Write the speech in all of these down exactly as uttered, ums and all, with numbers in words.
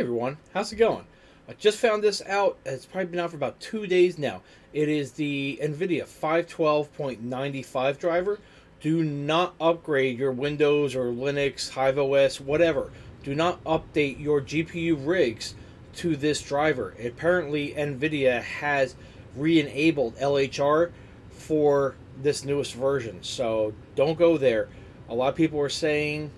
Hi everyone, how's it going? I just found this out. It's probably been out for about two days now. It is the NVIDIA five twelve point ninety-five driver. Do not upgrade your Windows or Linux, HiveOS, whatever. Do not update your G P U rigs to this driver. Apparently NVIDIA has re-enabled L H R for this newest version, so don't go there. A lot of people are saying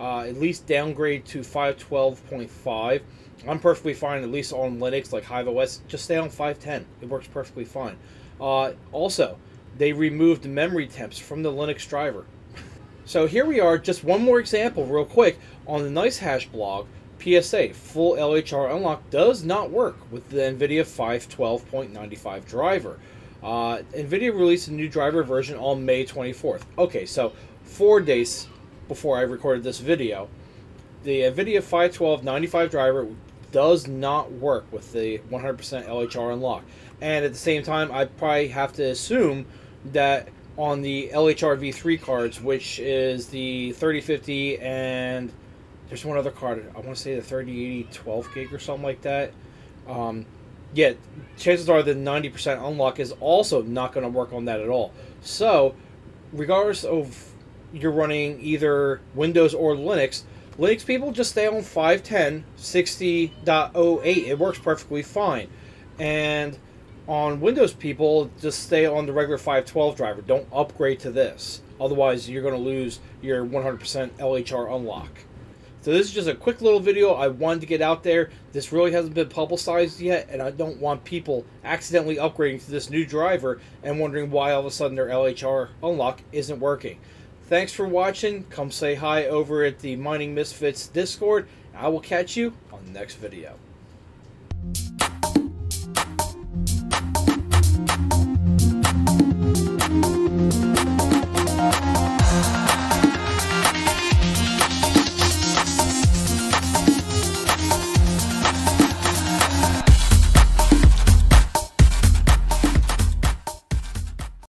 Uh, at least downgrade to five twelve point five. I'm perfectly fine, at least on Linux, like HiveOS. Just stay on five ten. It works perfectly fine. Uh, also, they removed memory temps from the Linux driver. So here we are, just one more example real quick. On the NiceHash blog, P S A, full L H R unlock does not work with the NVIDIA five twelve point ninety-five driver. Uh, NVIDIA released a new driver version on May twenty-fourth. Okay, so four days before I recorded this video, the NVIDIA five twelve ninety-five driver does not work with the one hundred percent L H R unlock. And at the same time, I probably have to assume that on the L H R V three cards, which is the thirty fifty and there's one other card, I want to say the thirty eighty twelve gig or something like that, um, yeah, chances are the ninety percent unlock is also not going to work on that at all. So regardless of you're running either Windows or Linux, Linux people, just stay on five ten, sixty point oh eight. It works perfectly fine. And on Windows people, just stay on the regular five twelve driver. Don't upgrade to this. Otherwise, you're going to lose your one hundred percent L H R unlock. So this is just a quick little video I wanted to get out there. This really hasn't been publicized yet, and I don't want people accidentally upgrading to this new driver and wondering why all of a sudden their L H R unlock isn't working. Thanks for watching. Come say hi over at the Mining Misfits Discord. I will catch you on the next video.